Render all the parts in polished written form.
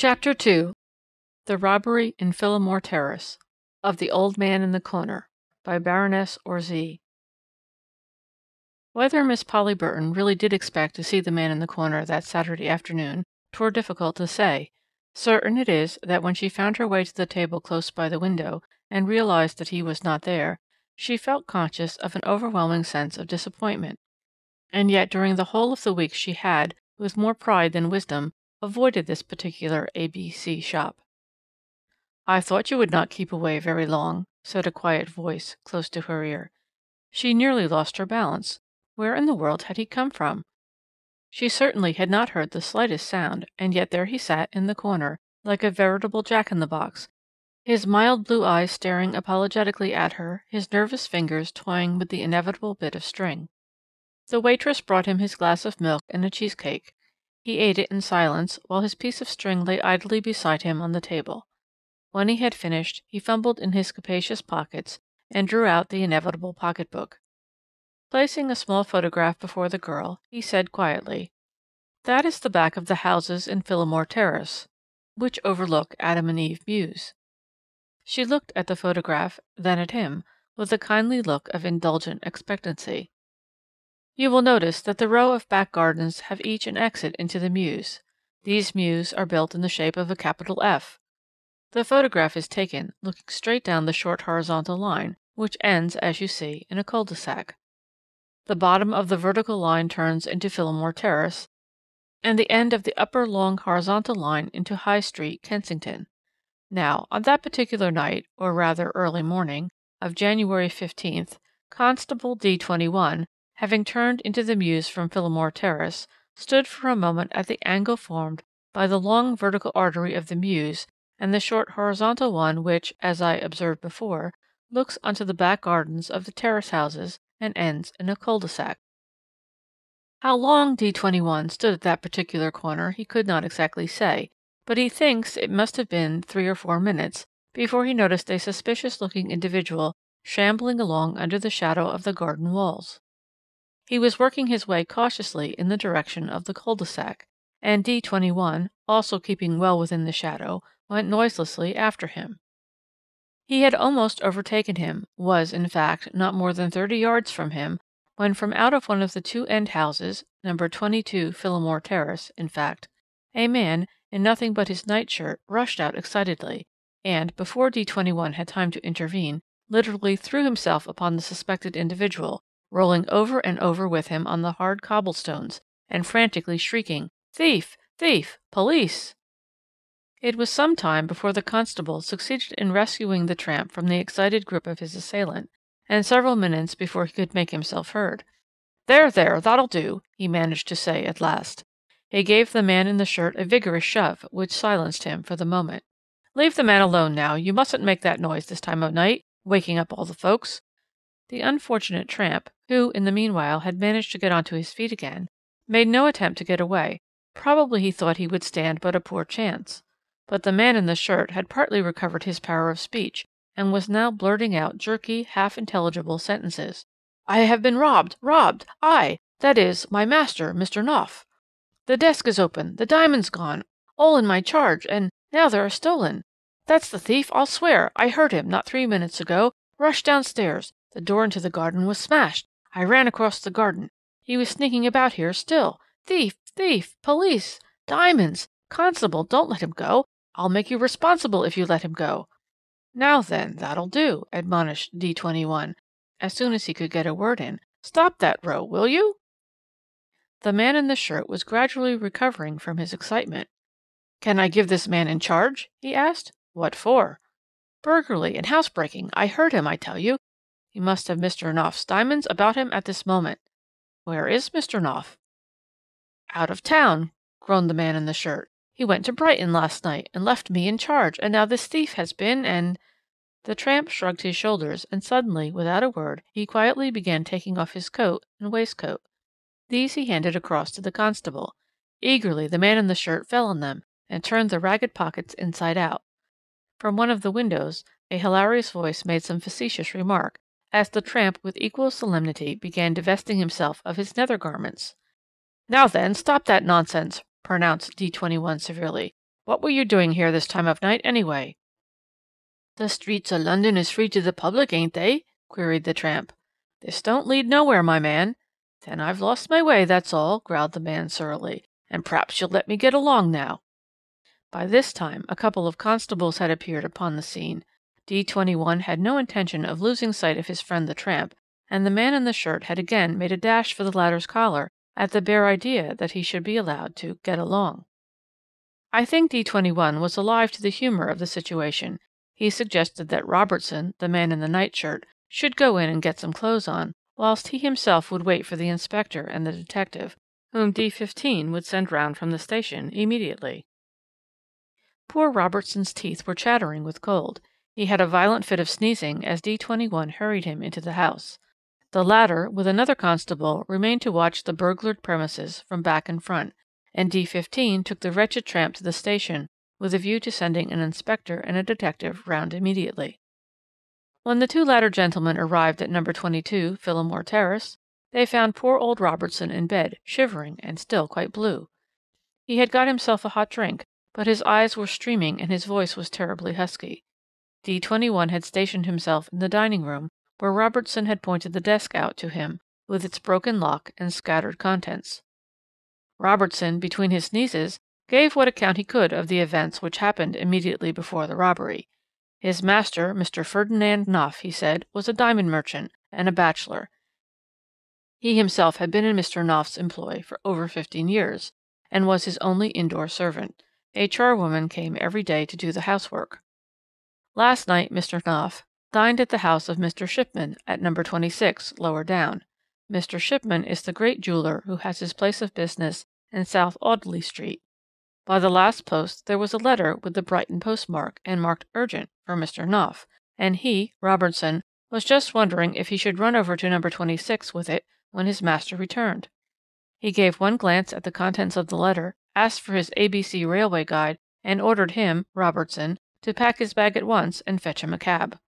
Chapter 2. The Robbery in Phillimore Terrace. Of the Old Man in the Corner. By Baroness Orczy. Whether Miss Polly Burton really did expect to see the man in the corner that Saturday afternoon, 'twere difficult to say. Certain it is that when she found her way to the table close by the window, and realized that he was not there, she felt conscious of an overwhelming sense of disappointment. And yet during the whole of the week she had, with more pride than wisdom, avoided this particular ABC shop. "I thought you would not keep away very long," said a quiet voice close to her ear. She nearly lost her balance. Where in the world had he come from? She certainly had not heard the slightest sound, and yet there he sat in the corner, like a veritable jack-in-the-box, his mild blue eyes staring apologetically at her, his nervous fingers toying with the inevitable bit of string. The waitress brought him his glass of milk and a cheesecake. He ate it in silence, while his piece of string lay idly beside him on the table. When he had finished, he fumbled in his capacious pockets, and drew out the inevitable pocketbook. Placing a small photograph before the girl, he said quietly, "That is the back of the houses in Phillimore Terrace, which overlook Adam and Eve Mews." She looked at the photograph, then at him, with a kindly look of indulgent expectancy. "You will notice that the row of back gardens have each an exit into the mews. These mews are built in the shape of a capital F. The photograph is taken, looking straight down the short horizontal line, which ends, as you see, in a cul-de-sac. The bottom of the vertical line turns into Phillimore Terrace, and the end of the upper long horizontal line into High Street, Kensington. Now, on that particular night, or rather early morning, of January 15th, Constable D-21, having turned into the mews from Phillimore Terrace, stood for a moment at the angle formed by the long vertical artery of the mews and the short horizontal one which, as I observed before, looks onto the back gardens of the terrace houses and ends in a cul-de-sac. How long D-21 stood at that particular corner he could not exactly say, but he thinks it must have been 3 or 4 minutes before he noticed a suspicious-looking individual shambling along under the shadow of the garden walls. He was working his way cautiously in the direction of the cul-de-sac, and D-21, also keeping well within the shadow, went noiselessly after him. He had almost overtaken him, was, in fact, not more than 30 yards from him, when from out of one of the two end houses, number 22 Phillimore Terrace, in fact, a man, in nothing but his nightshirt, rushed out excitedly, and, before D-21 had time to intervene, literally threw himself upon the suspected individual, rolling over and over with him on the hard cobblestones, and frantically shrieking, "Thief! Thief! Police!" It was some time before the constable succeeded in rescuing the tramp from the excited grip of his assailant, and several minutes before he could make himself heard. "There, there, that'll do," he managed to say at last. He gave the man in the shirt a vigorous shove, which silenced him for the moment. "Leave the man alone now. You mustn't make that noise this time of night, waking up all the folks." The unfortunate tramp, who, in the meanwhile, had managed to get onto his feet again, made no attempt to get away. Probably he thought he would stand but a poor chance. But the man in the shirt had partly recovered his power of speech, and was now blurting out jerky, half-intelligible sentences. "I have been robbed! Robbed! I! That is, my master, Mr. Knopf. The desk is open, the diamond's gone, all in my charge, and now they are stolen. That's the thief, I'll swear. I heard him not 3 minutes ago. Rushed downstairs. The door into the garden was smashed. I ran across the garden. He was sneaking about here still. Thief! Thief! Police! Diamonds! Constable, don't let him go. I'll make you responsible if you let him go." "Now then, that'll do," admonished D-21, as soon as he could get a word in. "Stop that row, will you?" The man in the shirt was gradually recovering from his excitement. "Can I give this man in charge?" he asked. "What for?" "Burglary and housebreaking. I heard him, I tell you. He must have Mr. Knopf's diamonds about him at this moment." "Where is Mr. Knopf?" "Out of town," groaned the man in the shirt. "He went to Brighton last night, and left me in charge, and now this thief has been, and—" The tramp shrugged his shoulders, and suddenly, without a word, he quietly began taking off his coat and waistcoat. These he handed across to the constable. Eagerly the man in the shirt fell on them, and turned the ragged pockets inside out. From one of the windows, a hilarious voice made some facetious remark, as the tramp with equal solemnity began divesting himself of his nether garments. "Now then, stop that nonsense," pronounced D-21 severely. What were you doing here this time of night, anyway?" "The streets of London is free to the public, ain't they?" queried the tramp. "This don't lead nowhere, my man." "Then I've lost my way, that's all," growled the man surlily, "and p'raps you'll let me get along now." By this time a couple of constables had appeared upon the scene. D-21 had no intention of losing sight of his friend the tramp, and the man in the shirt had again made a dash for the latter's collar at the bare idea that he should be allowed to get along. I think D-21 was alive to the humour of the situation. He suggested that Robertson, the man in the nightshirt, should go in and get some clothes on, whilst he himself would wait for the inspector and the detective, whom D-15 would send round from the station immediately. Poor Robertson's teeth were chattering with cold. He had a violent fit of sneezing as D-21 hurried him into the house. The latter, with another constable, remained to watch the burglared premises from back and front, and D-15 took the wretched tramp to the station, with a view to sending an inspector and a detective round immediately. When the two latter gentlemen arrived at number 22, Phillimore Terrace, they found poor old Robertson in bed, shivering and still quite blue. He had got himself a hot drink, but his eyes were streaming and his voice was terribly husky. D-21 had stationed himself in the dining-room, where Robertson had pointed the desk out to him, with its broken lock and scattered contents. Robertson, between his sneezes, gave what account he could of the events which happened immediately before the robbery. His master, Mr. Ferdinand Knopf, he said, was a diamond merchant and a bachelor. He himself had been in Mr. Knopf's employ for over 15 years, and was his only indoor servant. A charwoman came every day to do the housework. Last night Mr. Knopf dined at the house of Mr. Shipman at number 26, lower down. Mr. Shipman is the great jeweller who has his place of business in South Audley Street. By the last post there was a letter with the Brighton postmark, and marked urgent for Mr. Knopf, and he, Robertson, was just wondering if he should run over to number 26 with it when his master returned. He gave one glance at the contents of the letter, asked for his ABC railway guide, and ordered him, Robertson, to pack his bag at once and fetch him a cab.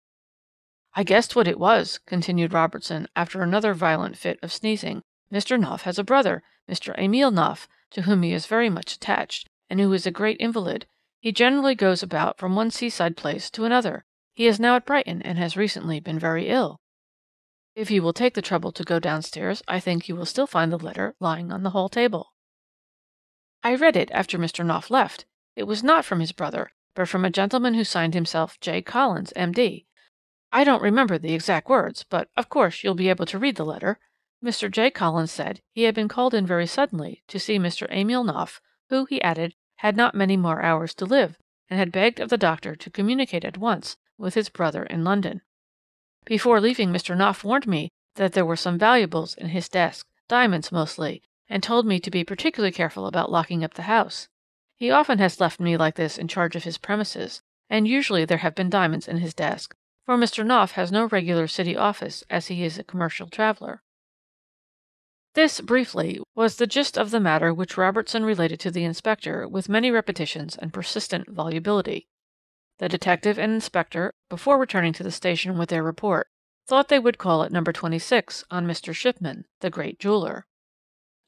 "I guessed what it was," continued Robertson, after another violent fit of sneezing. "Mr. Knopf has a brother, Mr. Emil Knopf, to whom he is very much attached, and who is a great invalid. He generally goes about from one seaside place to another. He is now at Brighton, and has recently been very ill. If you will take the trouble to go downstairs, I think you will still find the letter lying on the hall table." I read it after Mr. Knopf left. It was not from his brother, but from a gentleman who signed himself J. Collins, M.D. I don't remember the exact words, but, of course, you'll be able to read the letter. Mr. J. Collins said he had been called in very suddenly to see Mr. Emil Knopf, who, he added, had not many more hours to live, and had begged of the doctor to communicate at once with his brother in London. Before leaving, Mr. Knopf warned me that there were some valuables in his desk, diamonds mostly, and told me to be particularly careful about locking up the house. He often has left me like this in charge of his premises, and usually there have been diamonds in his desk, for Mr. Knopf has no regular city office, as he is a commercial traveller. This, briefly, was the gist of the matter which Robertson related to the inspector with many repetitions and persistent volubility. The detective and inspector, before returning to the station with their report, thought they would call at number 26 on Mr. Shipman, the great jeweller.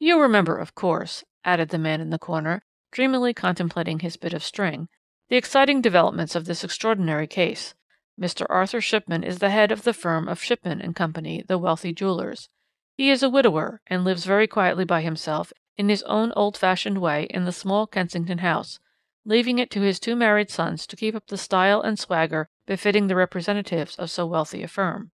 "You remember, of course," added the man in the corner, dreamily contemplating his bit of string, "the exciting developments of this extraordinary case. Mr. Arthur Shipman is the head of the firm of Shipman and Company, the wealthy jewellers. He is a widower, and lives very quietly by himself in his own old-fashioned way in the small Kensington house, leaving it to his two married sons to keep up the style and swagger befitting the representatives of so wealthy a firm.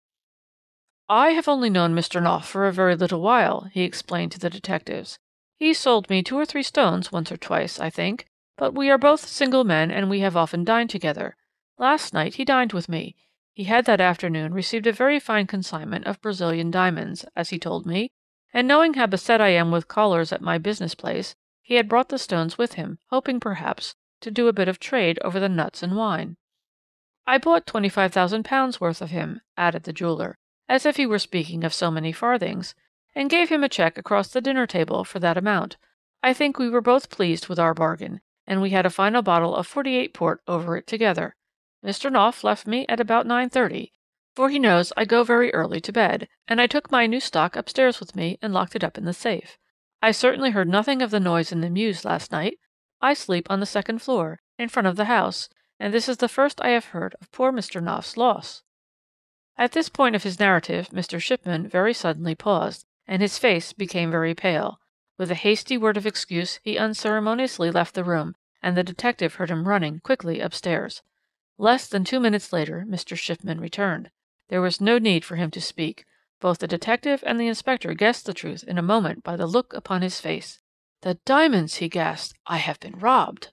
"I have only known Mr. Knopf for a very little while," he explained to the detectives. "He sold me 2 or 3 stones once or twice, I think, but we are both single men, and we have often dined together. Last night he dined with me. He had that afternoon received a very fine consignment of Brazilian diamonds, as he told me, and knowing how beset I am with callers at my business place, he had brought the stones with him, hoping, perhaps, to do a bit of trade over the nuts and wine. I bought £25,000 worth of him," added the jeweller, as if he were speaking of so many farthings, "and gave him a cheque across the dinner table for that amount. I think we were both pleased with our bargain, and we had a final bottle of 48 port over it together. Mr. Knopf left me at about 9:30, for he knows I go very early to bed, and I took my new stock upstairs with me and locked it up in the safe. I certainly heard nothing of the noise in the mews last night. I sleep on the second floor, in front of the house, and this is the first I have heard of poor Mr. Knopf's loss." At this point of his narrative Mr. Shipman very suddenly paused, and his face became very pale. With a hasty word of excuse he unceremoniously left the room, and the detective heard him running quickly upstairs. Less than 2 minutes later Mr. Shipman returned. There was no need for him to speak. Both the detective and the inspector guessed the truth in a moment by the look upon his face. "The diamonds!" he gasped. "I have been robbed."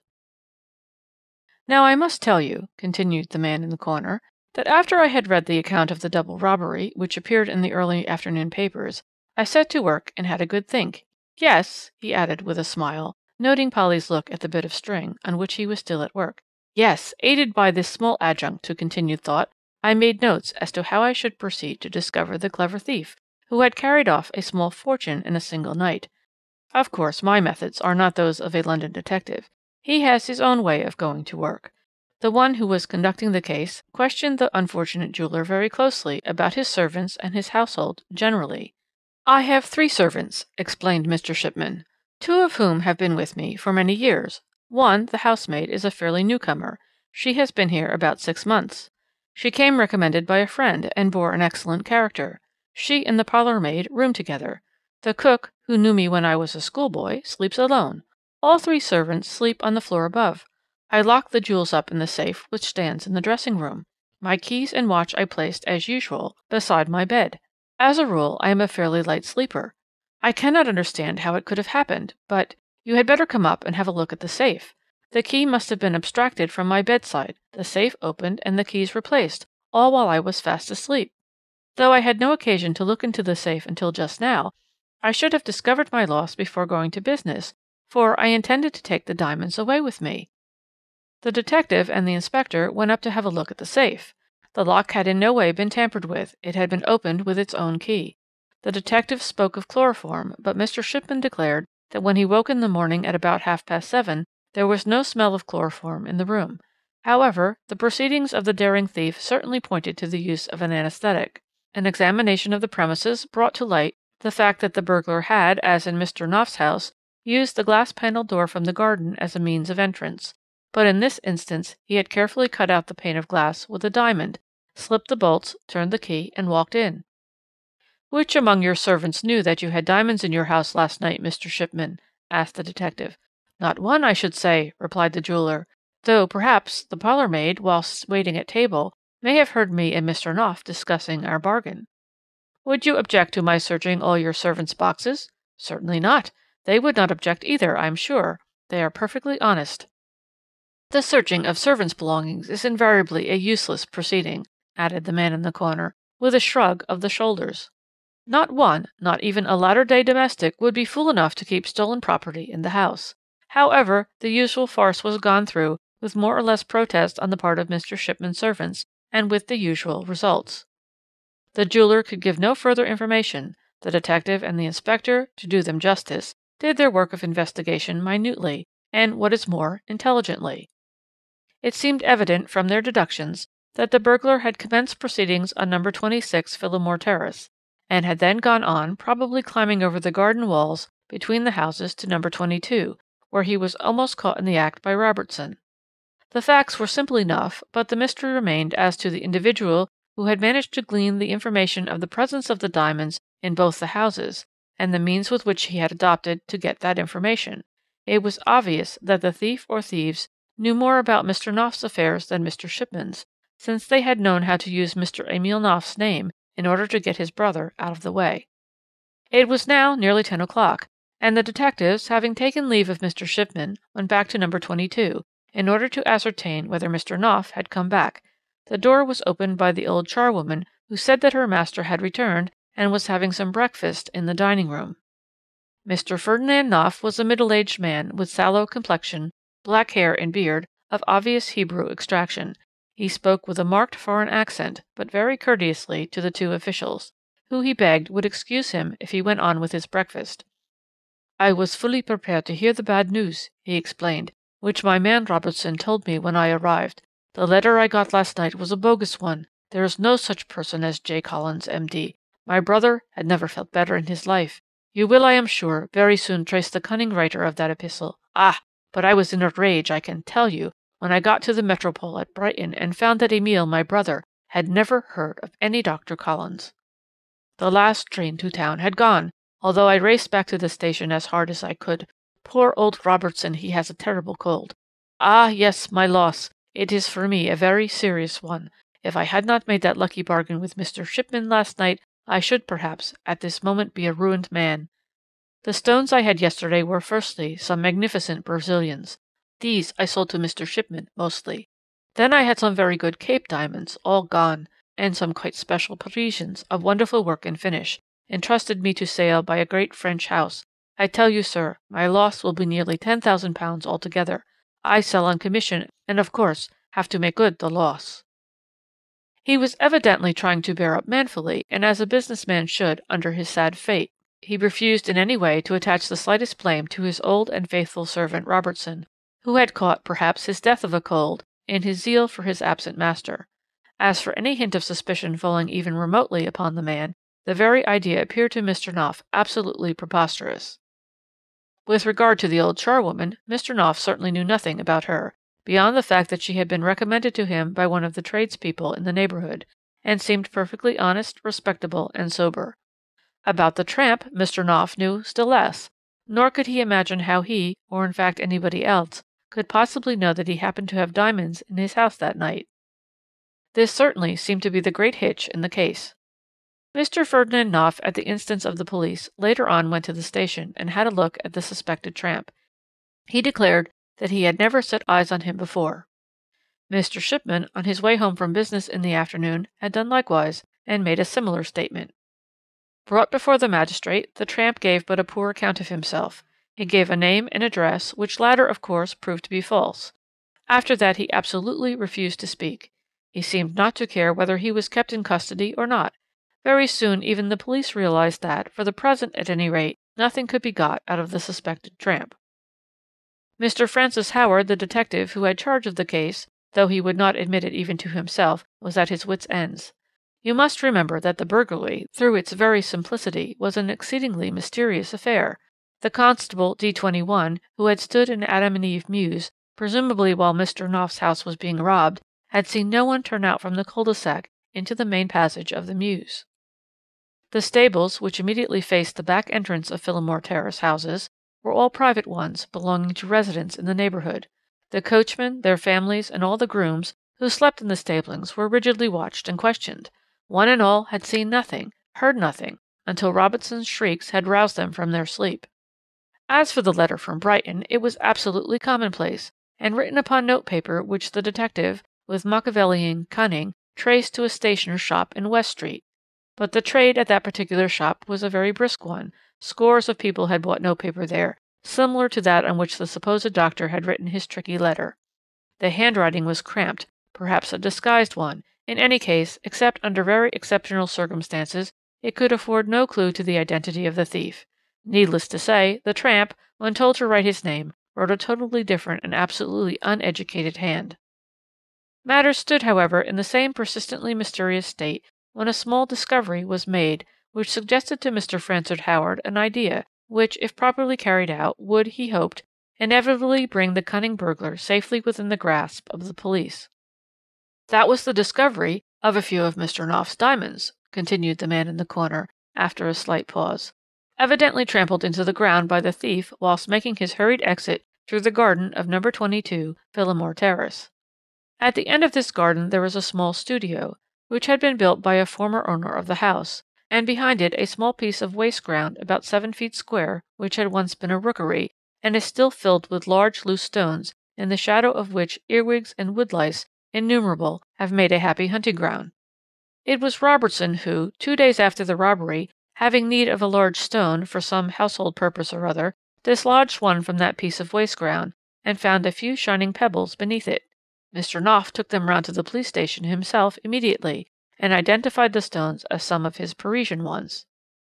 "Now I must tell you," continued the man in the corner, "that after I had read the account of the double robbery, which appeared in the early afternoon papers, I set to work and had a good think. Yes," he added with a smile, noting Polly's look at the bit of string on which he was still at work, "yes, aided by this small adjunct to continued thought, I made notes as to how I should proceed to discover the clever thief, who had carried off a small fortune in a single night. Of course my methods are not those of a London detective. He has his own way of going to work. The one who was conducting the case questioned the unfortunate jeweller very closely about his servants and his household generally. "I have 3 servants," explained Mr. Shipman, "2 of whom have been with me for many years. One, the housemaid, is a fairly newcomer. She has been here about 6 months. She came recommended by a friend and bore an excellent character. She and the parlour-maid room together. The cook, who knew me when I was a schoolboy, sleeps alone. All 3 servants sleep on the floor above. I locked the jewels up in the safe which stands in the dressing-room. My keys and watch I placed, as usual, beside my bed. As a rule, I am a fairly light sleeper. I cannot understand how it could have happened, but you had better come up and have a look at the safe. The key must have been abstracted from my bedside, the safe opened, and the keys replaced, all while I was fast asleep. Though I had no occasion to look into the safe until just now, I should have discovered my loss before going to business, for I intended to take the diamonds away with me." The detective and the inspector went up to have a look at the safe. The lock had in no way been tampered with. It had been opened with its own key. The detective spoke of chloroform, but Mr. Shipman declared that when he woke in the morning at about 7:30, there was no smell of chloroform in the room. However, the proceedings of the daring thief certainly pointed to the use of an anesthetic. An examination of the premises brought to light the fact that the burglar had, as in Mr. Knopf's house, used the glass-panelled door from the garden as a means of entrance, but in this instance he had carefully cut out the pane of glass with a diamond, slipped the bolts, turned the key, and walked in. "Which among your servants knew that you had diamonds in your house last night, Mr. Shipman?" asked the detective. "Not one, I should say," replied the jeweller, "though perhaps the parlour-maid, whilst waiting at table, may have heard me and Mr. Knopf discussing our bargain." "Would you object to my searching all your servants' boxes?" "Certainly not. They would not object either, I am sure. They are perfectly honest." "The searching of servants' belongings is invariably a useless proceeding," added the man in the corner, with a shrug of the shoulders. "Not one, not even a latter-day domestic, would be fool enough to keep stolen property in the house." However, the usual farce was gone through, with more or less protest on the part of Mr. Shipman's servants, and with the usual results. The jeweller could give no further information. The detective and the inspector, to do them justice, did their work of investigation minutely, and, what is more, intelligently. It seemed evident from their deductions that the burglar had commenced proceedings on number 26 Phillimore Terrace, and had then gone on, probably climbing over the garden walls between the houses to number 22, where he was almost caught in the act by Robertson. The facts were simple enough, but the mystery remained as to the individual who had managed to glean the information of the presence of the diamonds in both the houses, and the means with which he had adopted to get that information. It was obvious that the thief or thieves knew more about Mr. Knopf's affairs than Mr. Shipman's, since they had known how to use Mr. Emil Knopf's name in order to get his brother out of the way. It was now nearly 10 o'clock, and the detectives, having taken leave of Mr. Shipman, went back to number 22, in order to ascertain whether Mr. Knopf had come back. The door was opened by the old charwoman, who said that her master had returned, and was having some breakfast in the dining-room. Mr. Ferdinand Knopf was a middle-aged man with sallow complexion, black hair and beard, of obvious Hebrew extraction. He spoke with a marked foreign accent, but very courteously, to the 2 officials, who he begged would excuse him if he went on with his breakfast. "I was fully prepared to hear the bad news," he explained, "which my man Robertson told me when I arrived. The letter I got last night was a bogus one. There is no such person as J. Collins, M.D. My brother had never felt better in his life. You will, I am sure, very soon trace the cunning writer of that epistle. Ah, but I was in a rage, I can tell you, when I got to the Metropole at Brighton and found that Emil, my brother, had never heard of any Dr. Collins. The last train to town had gone, although I raced back to the station as hard as I could. Poor old Robertson, he has a terrible cold. Ah, yes, my loss. It is for me a very serious one. If I had not made that lucky bargain with Mr. Shipman last night, I should, perhaps, at this moment be a ruined man. The stones I had yesterday were, firstly, some magnificent Brazilians. These I sold to Mr. Shipman, mostly. Then I had some very good Cape diamonds, all gone, and some quite special Parisians, of wonderful work and finish, entrusted me to sale by a great French house. I tell you, sir, my loss will be nearly £10,000 altogether. I sell on commission, and, of course, have to make good the loss. He was evidently trying to bear up manfully, and as a business man should, under his sad fate. He refused in any way to attach the slightest blame to his old and faithful servant Robertson, who had caught, perhaps, his death of a cold, in his zeal for his absent master. As for any hint of suspicion falling even remotely upon the man, the very idea appeared to Mr. Knopf absolutely preposterous. With regard to the old charwoman, Mr. Knopf certainly knew nothing about her, beyond the fact that she had been recommended to him by one of the tradespeople in the neighbourhood, and seemed perfectly honest, respectable, and sober. About the tramp, Mr. Knopf knew still less, nor could he imagine how he, or in fact anybody else, could possibly know that he happened to have diamonds in his house that night. This certainly seemed to be the great hitch in the case. Mr. Ferdinand Knopf, at the instance of the police, later on went to the station and had a look at the suspected tramp. He declared that he had never set eyes on him before. Mr. Shipman, on his way home from business in the afternoon, had done likewise, and made a similar statement. Brought before the magistrate, the tramp gave but a poor account of himself. He gave a name and address, which latter, of course, proved to be false. After that he absolutely refused to speak. He seemed not to care whether he was kept in custody or not. Very soon even the police realized that, for the present at any rate, nothing could be got out of the suspected tramp. Mr. Francis Howard, the detective who had charge of the case, though he would not admit it even to himself, was at his wits' ends. You must remember that the burglary, through its very simplicity, was an exceedingly mysterious affair. The constable D-21, who had stood in Adam and Eve Mews, presumably while Mr. Knopf's house was being robbed, had seen no one turn out from the cul-de-sac into the main passage of the Mews. The stables, which immediately faced the back entrance of Phillimore Terrace houses, were all private ones belonging to residents in the neighbourhood. The coachmen, their families, and all the grooms who slept in the stablings were rigidly watched and questioned. One and all had seen nothing, heard nothing, until Robertson's shrieks had roused them from their sleep. As for the letter from Brighton, it was absolutely commonplace, and written upon notepaper which the detective, with Machiavellian cunning, traced to a stationer's shop in West Street. But the trade at that particular shop was a very brisk one. Scores of people had bought notepaper there, similar to that on which the supposed doctor had written his tricky letter. The handwriting was cramped, perhaps a disguised one. In any case, except under very exceptional circumstances, it could afford no clue to the identity of the thief. Needless to say, the tramp, when told to write his name, wrote a totally different and absolutely uneducated hand. Matters stood, however, in the same persistently mysterious state when a small discovery was made, which suggested to Mr. Francis Howard an idea which, if properly carried out, would, he hoped, inevitably bring the cunning burglar safely within the grasp of the police. "That was the discovery of a few of Mr. Knopf's diamonds," continued the man in the corner, after a slight pause, "evidently trampled into the ground by the thief whilst making his hurried exit through the garden of number 22, Phillimore Terrace. At the end of this garden there was a small studio, which had been built by a former owner of the house, and behind it a small piece of waste ground about 7 feet square, which had once been a rookery, and is still filled with large loose stones, in the shadow of which earwigs and woodlice, innumerable, have made a happy hunting ground. It was Robertson who, 2 days after the robbery, having need of a large stone for some household purpose or other, dislodged one from that piece of waste ground, and found a few shining pebbles beneath it. Mr. Knopf took them round to the police station himself immediately, and identified the stones as some of his Parisian ones.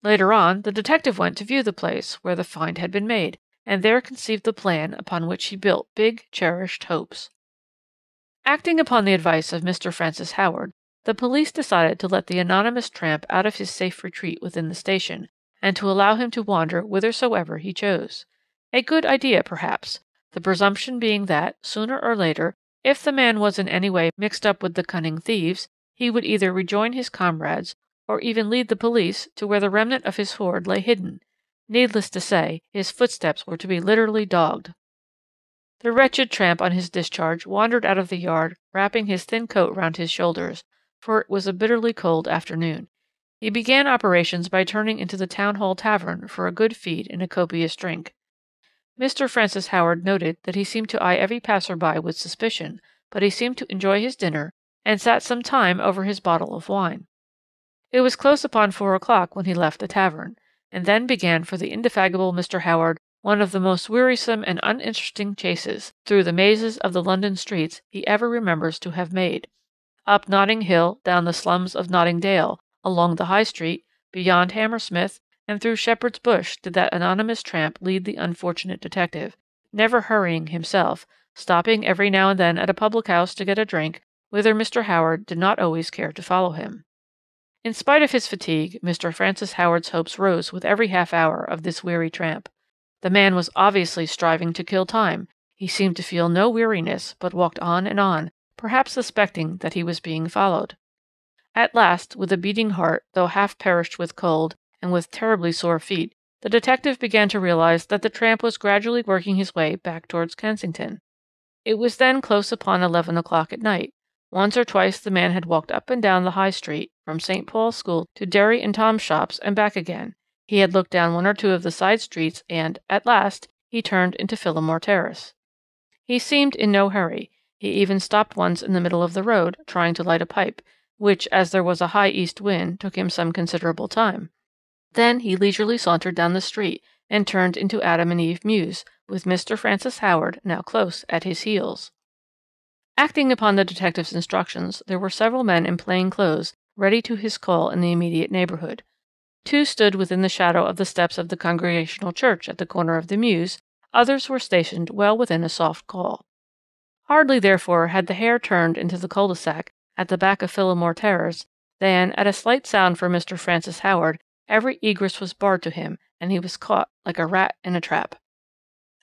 Later on, the detective went to view the place where the find had been made, and there conceived the plan upon which he built big, cherished hopes. Acting upon the advice of Mr. Francis Howard, the police decided to let the anonymous tramp out of his safe retreat within the station, and to allow him to wander whithersoever he chose. A good idea, perhaps, the presumption being that, sooner or later, If the man was in any way mixed up with the cunning thieves, he would either rejoin his comrades, or even lead the police to where the remnant of his hoard lay hidden. Needless to say, his footsteps were to be literally dogged. The wretched tramp on his discharge wandered out of the yard, wrapping his thin coat round his shoulders, for it was a bitterly cold afternoon. He began operations by turning into the Town Hall Tavern for a good feed and a copious drink. Mr. Francis Howard noted that he seemed to eye every passer-by with suspicion, but he seemed to enjoy his dinner, and sat some time over his bottle of wine. It was close upon 4 o'clock when he left the tavern, and then began for the indefatigable Mr. Howard one of the most wearisome and uninteresting chases through the mazes of the London streets he ever remembers to have made, up Notting Hill, down the slums of Notting Dale, along the High Street, beyond Hammersmith, and through Shepherd's Bush did that anonymous tramp lead the unfortunate detective, never hurrying himself, stopping every now and then at a public-house to get a drink, whither Mr. Howard did not always care to follow him. In spite of his fatigue, Mr. Francis Howard's hopes rose with every half-hour of this weary tramp. The man was obviously striving to kill time. He seemed to feel no weariness, but walked on and on, perhaps suspecting that he was being followed. At last, with a beating heart, though half-perished with cold, and with terribly sore feet, the detective began to realize that the tramp was gradually working his way back towards Kensington. It was then close upon 11 o'clock at night. Once or twice the man had walked up and down the High Street, from St. Paul's School to Derry and Tom's Shops, and back again. He had looked down one or two of the side streets, and, at last, he turned into Phillimore Terrace. He seemed in no hurry. He even stopped once in the middle of the road, trying to light a pipe, which, as there was a high east wind, took him some considerable time. Then he leisurely sauntered down the street, and turned into Adam and Eve Mews, with Mr. Francis Howard now close at his heels. Acting upon the detective's instructions, there were several men in plain clothes, ready to his call in the immediate neighbourhood. Two stood within the shadow of the steps of the Congregational Church at the corner of the Mews, others were stationed well within a soft call. Hardly, therefore, had the hare turned into the cul-de-sac at the back of Phillimore Terrace, than, at a slight sound from Mr. Francis Howard, every egress was barred to him, and he was caught like a rat in a trap.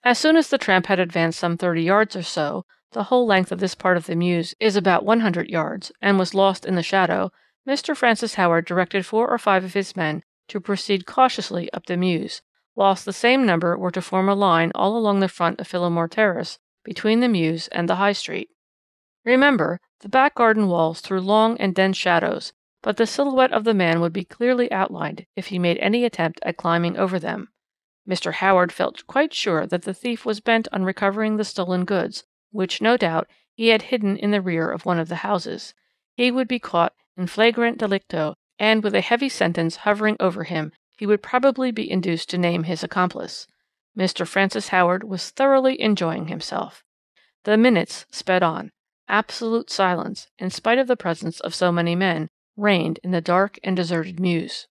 As soon as the tramp had advanced some 30 yards or so, the whole length of this part of the Mews is about 100 yards, and was lost in the shadow, Mr. Francis Howard directed 4 or 5 of his men to proceed cautiously up the Mews, whilst the same number were to form a line all along the front of Phillimore Terrace, between the Mews and the High Street. Remember, the back garden walls threw long and dense shadows, but the silhouette of the man would be clearly outlined if he made any attempt at climbing over them. Mr. Howard felt quite sure that the thief was bent on recovering the stolen goods, which, no doubt, he had hidden in the rear of one of the houses. He would be caught in flagrant delicto, and with a heavy sentence hovering over him, he would probably be induced to name his accomplice. Mr. Francis Howard was thoroughly enjoying himself. The minutes sped on. Absolute silence, in spite of the presence of so many men, reigned in the dark and deserted Mews.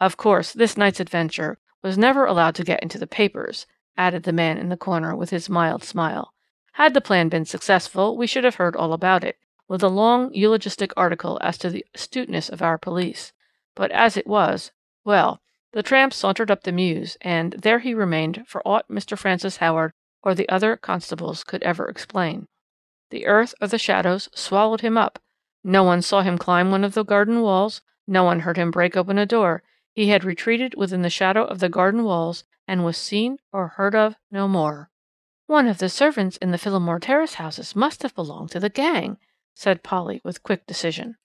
Of course, this night's adventure was never allowed to get into the papers, added the man in the corner with his mild smile. Had the plan been successful, we should have heard all about it, with a long eulogistic article as to the astuteness of our police. But as it was, well, the tramp sauntered up the Mews, and there he remained for aught Mr. Francis Howard or the other constables could ever explain. The earth or the shadows swallowed him up. No one saw him climb one of the garden walls, no one heard him break open a door. He had retreated within the shadow of the garden walls, and was seen or heard of no more. "One of the servants in the Phillimore Terrace houses must have belonged to the gang," said Polly with quick decision.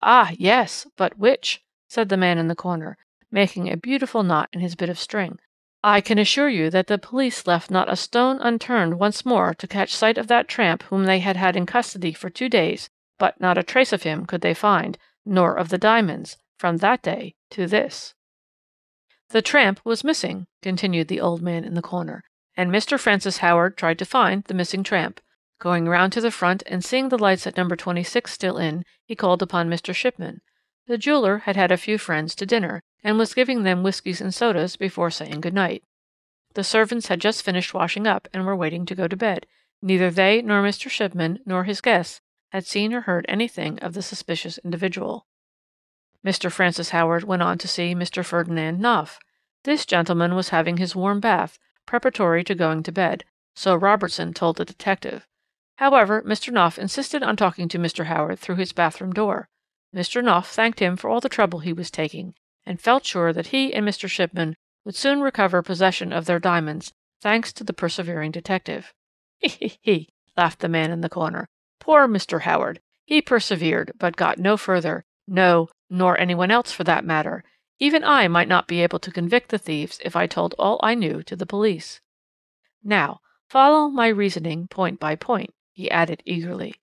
"Ah, yes, but which?" said the man in the corner, making a beautiful knot in his bit of string. "I can assure you that the police left not a stone unturned once more to catch sight of that tramp whom they had had in custody for 2 days, but not a trace of him could they find, nor of the diamonds, from that day to this." "The tramp was missing," continued the old man in the corner, "and Mr. Francis Howard tried to find the missing tramp. Going round to the front and seeing the lights at number 26 still in, he called upon Mr. Shipman. The jeweller had had a few friends to dinner, and was giving them whiskies and sodas before saying good night. The servants had just finished washing up and were waiting to go to bed. Neither they nor Mr. Shipman nor his guests had seen or heard anything of the suspicious individual. Mr. Francis Howard went on to see Mr. Ferdinand Knopf. This gentleman was having his warm bath, preparatory to going to bed, so Robertson told the detective. However, Mr. Knopf insisted on talking to Mr. Howard through his bathroom door. Mr. Knopf thanked him for all the trouble he was taking, and felt sure that he and Mr. Shipman would soon recover possession of their diamonds, thanks to the persevering detective. He laughed the man in the corner. Poor Mr. Howard! He persevered, but got no further. No, nor anyone else for that matter. Even I might not be able to convict the thieves if I told all I knew to the police. Now, follow my reasoning point by point, he added eagerly.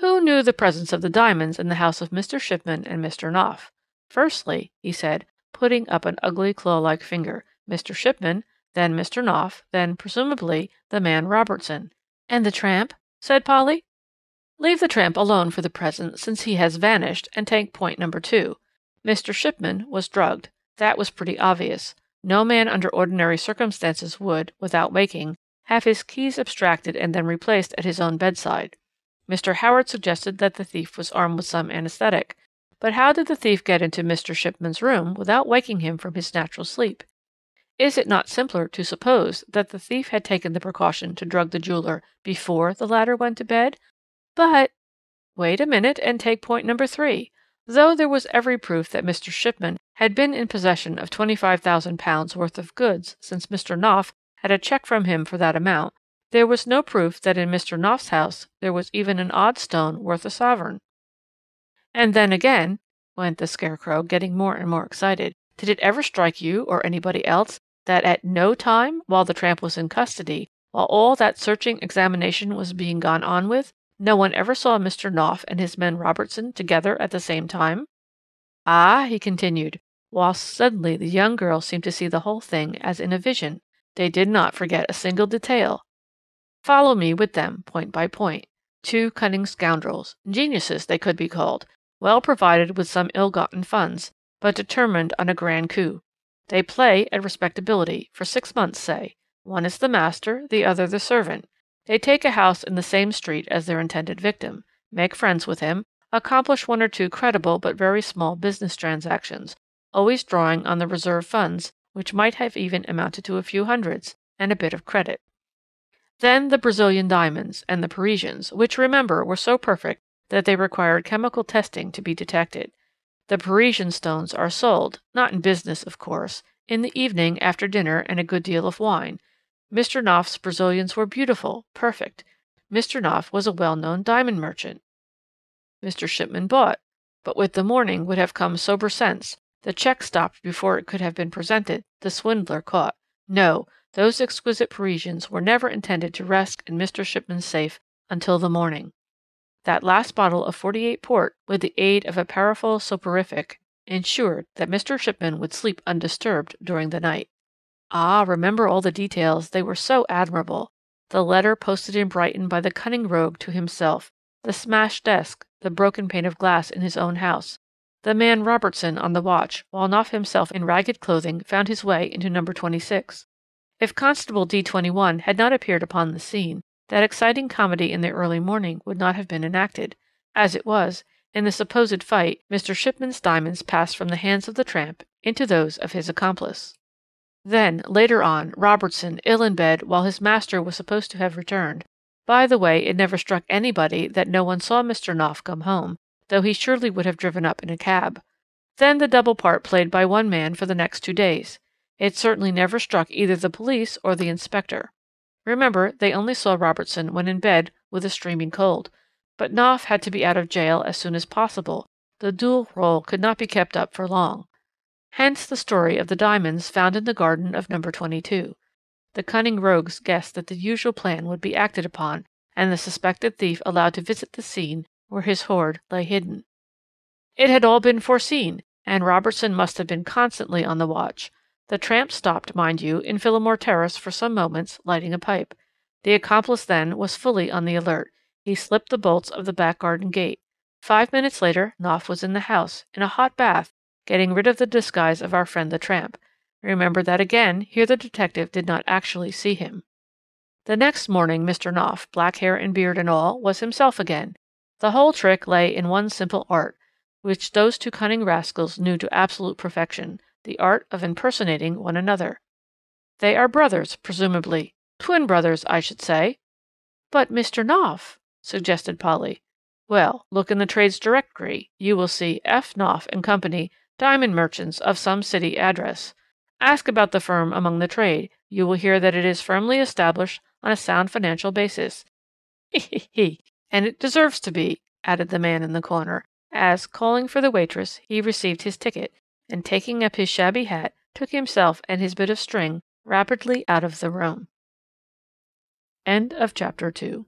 Who knew the presence of the diamonds in the house of Mr. Shipman and Mr. Knopf? Firstly, he said, putting up an ugly claw-like finger, Mr. Shipman, then Mr. Knopf, then, presumably, the man Robertson. And the tramp? Said Polly. Leave the tramp alone for the present, since he has vanished, and take point number 2. Mr. Shipman was drugged. That was pretty obvious. No man under ordinary circumstances would, without waking, have his keys abstracted and then replaced at his own bedside. Mr. Howard suggested that the thief was armed with some anesthetic. But how did the thief get into Mr. Shipman's room without waking him from his natural sleep? Is it not simpler to suppose that the thief had taken the precaution to drug the jeweler before the latter went to bed? But wait a minute and take point number 3. Though there was every proof that Mr. Shipman had been in possession of £25,000 worth of goods since Mr. Knopf had a cheque from him for that amount, there was no proof that in Mr. Knopf's house there was even an odd stone worth a sovereign. And then again, went the Scarecrow, getting more and more excited, did it ever strike you or anybody else that at no time, while the tramp was in custody, while all that searching examination was being gone on with, no one ever saw Mr. Knopf and his men Robertson together at the same time? Ah, he continued, whilst suddenly the young girl seemed to see the whole thing as in a vision. They did not forget a single detail. Follow me with them, point by point. Two cunning scoundrels, geniuses they could be called, well provided with some ill-gotten funds, but determined on a grand coup. They play at respectability, for 6 months, say. One is the master, the other the servant. They take a house in the same street as their intended victim, make friends with him, accomplish 1 or 2 credible but very small business transactions, always drawing on the reserve funds, which might have even amounted to a few hundreds, and a bit of credit. Then the Brazilian diamonds, and the Parisians, which, remember, were so perfect that they required chemical testing to be detected. The Parisian stones are sold, not in business, of course, in the evening after dinner and a good deal of wine. Mr. Knopf's Brazilians were beautiful, perfect. Mr. Knopf was a well-known diamond merchant. Mr. Shipman bought, but with the morning would have come sober sense. The cheque stopped before it could have been presented, the swindler caught. No, those exquisite Parisians were never intended to rest in Mr. Shipman's safe until the morning. That last bottle of 48 port, with the aid of a powerful soporific, ensured that Mr. Shipman would sleep undisturbed during the night. Ah, remember all the details, they were so admirable. The letter posted in Brighton by the cunning rogue to himself, the smashed desk, the broken pane of glass in his own house, the man Robertson on the watch, while Knopf himself in ragged clothing found his way into number 26. If Constable D-21 had not appeared upon the scene, that exciting comedy in the early morning would not have been enacted. As it was, in the supposed fight, Mr. Shipman's diamonds passed from the hands of the tramp into those of his accomplice. Then, later on, Robertson, ill in bed, while his master was supposed to have returned. By the way, it never struck anybody that no one saw Mr. Knopf come home, though he surely would have driven up in a cab. Then the double part played by one man for the next 2 days. It certainly never struck either the police or the inspector. Remember, they only saw Robertson when in bed with a streaming cold. But Knopf had to be out of jail as soon as possible. The dual role could not be kept up for long. Hence the story of the diamonds found in the garden of number 22. The cunning rogues guessed that the usual plan would be acted upon, and the suspected thief allowed to visit the scene where his hoard lay hidden. It had all been foreseen, and Robertson must have been constantly on the watch. The tramp stopped, mind you, in Phillimore Terrace for some moments, lighting a pipe. The accomplice then was fully on the alert. He slipped the bolts of the back garden gate. 5 minutes later, Knopf was in the house, in a hot bath, getting rid of the disguise of our friend the tramp. Remember that again, here the detective did not actually see him. The next morning, Mr. Knopf, black hair and beard and all, was himself again. The whole trick lay in one simple art, which those two cunning rascals knew to absolute perfection, the art of impersonating one another. They are brothers, presumably. Twin brothers, I should say. But Mr. Knopf suggested Polly. Well, look in the Trades Directory. You will see F. Knopf and Company, diamond merchants of some city address. Ask about the firm among the trade. You will hear that it is firmly established on a sound financial basis. He! And it deserves to be, added the man in the corner, as, calling for the waitress, he received his ticket, and taking up his shabby hat, took himself and his bit of string rapidly out of the room. End of Chapter 2.